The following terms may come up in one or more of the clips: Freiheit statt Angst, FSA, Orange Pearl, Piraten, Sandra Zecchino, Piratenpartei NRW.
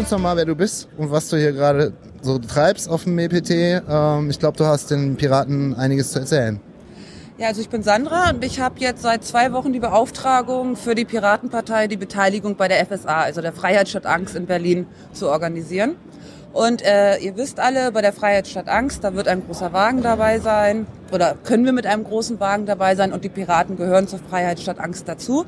uns doch mal, wer du bist und was du hier gerade so treibst auf dem EPT. Ich glaube, du hast den Piraten einiges zu erzählen. Ja, also ich bin Sandra und ich habe jetzt seit 2 Wochen die Beauftragung für die Piratenpartei, die Beteiligung bei der FSA, also der Freiheit statt Angst in Berlin, zu organisieren. Und ihr wisst alle, bei der Freiheit statt Angst, da wird ein großer Wagen dabei sein oder können wir mit einem großen Wagen dabei sein und die Piraten gehören zur Freiheit statt Angst dazu.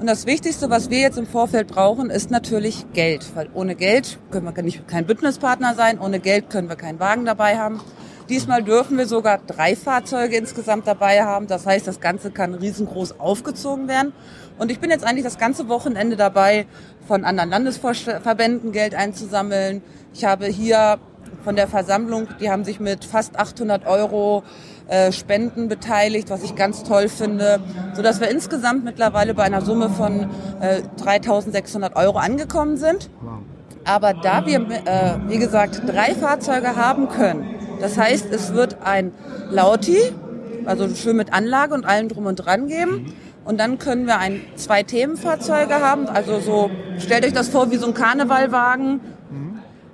Und das Wichtigste, was wir jetzt im Vorfeld brauchen, ist natürlich Geld, weil ohne Geld können wir kein Bündnispartner sein, ohne Geld können wir keinen Wagen dabei haben. Diesmal dürfen wir sogar 3 Fahrzeuge insgesamt dabei haben, das heißt, das Ganze kann riesengroß aufgezogen werden. Und ich bin jetzt eigentlich das ganze Wochenende dabei, von anderen Landesverbänden Geld einzusammeln. Ich habe hier von der Versammlung, die haben sich mit fast 800 € Spenden beteiligt, was ich ganz toll finde, sodass wir insgesamt mittlerweile bei einer Summe von 3.600 € angekommen sind. Aber da wir, wie gesagt, 3 Fahrzeuge haben können, das heißt, es wird ein Lauti, also schön mit Anlage und allem drum und dran geben. Und dann können wir 2 Themenfahrzeuge haben, also so, stellt euch das vor wie so ein Karnevalwagen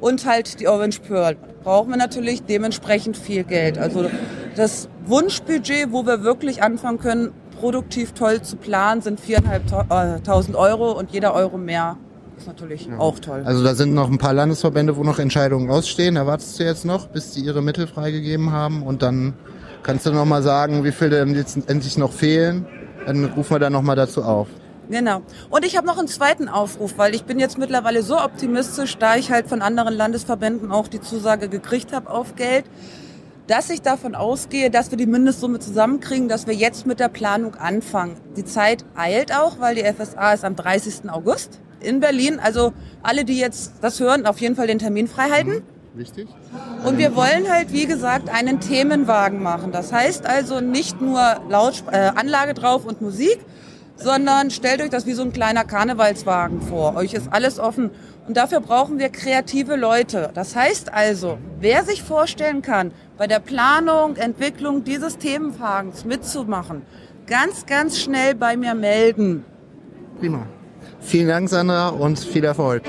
und halt die Orange Pearl. Brauchen wir natürlich dementsprechend viel Geld. Also das Wunschbudget, wo wir wirklich anfangen können, produktiv toll zu planen, sind 4.500 € und jeder Euro mehr. Natürlich ja. Auch toll. Also da sind noch ein paar Landesverbände, wo noch Entscheidungen ausstehen. Erwartest du jetzt noch, bis die ihre Mittel freigegeben haben? Und dann kannst du noch mal sagen, wie viel denn jetzt endlich noch fehlen. Dann rufen wir da noch mal dazu auf. Genau. Und ich habe noch einen zweiten Aufruf, weil ich bin jetzt mittlerweile so optimistisch, da ich halt von anderen Landesverbänden auch die Zusage gekriegt habe auf Geld, dass ich davon ausgehe, dass wir die Mindestsumme zusammenkriegen, dass wir jetzt mit der Planung anfangen. Die Zeit eilt auch, weil die FSA ist am 30. August in Berlin. Also alle, die jetzt das hören, auf jeden Fall den Termin freihalten. Wichtig. Und wir wollen halt, wie gesagt, einen Themenwagen machen. Das heißt also nicht nur Anlage drauf und Musik, sondern stellt euch das wie so ein kleiner Karnevalswagen vor. Euch ist alles offen. Und dafür brauchen wir kreative Leute. Das heißt also, wer sich vorstellen kann, bei der Planung, Entwicklung dieses Themenwagens mitzumachen, ganz, ganz schnell bei mir melden. Prima. Vielen Dank, Sandra, und viel Erfolg.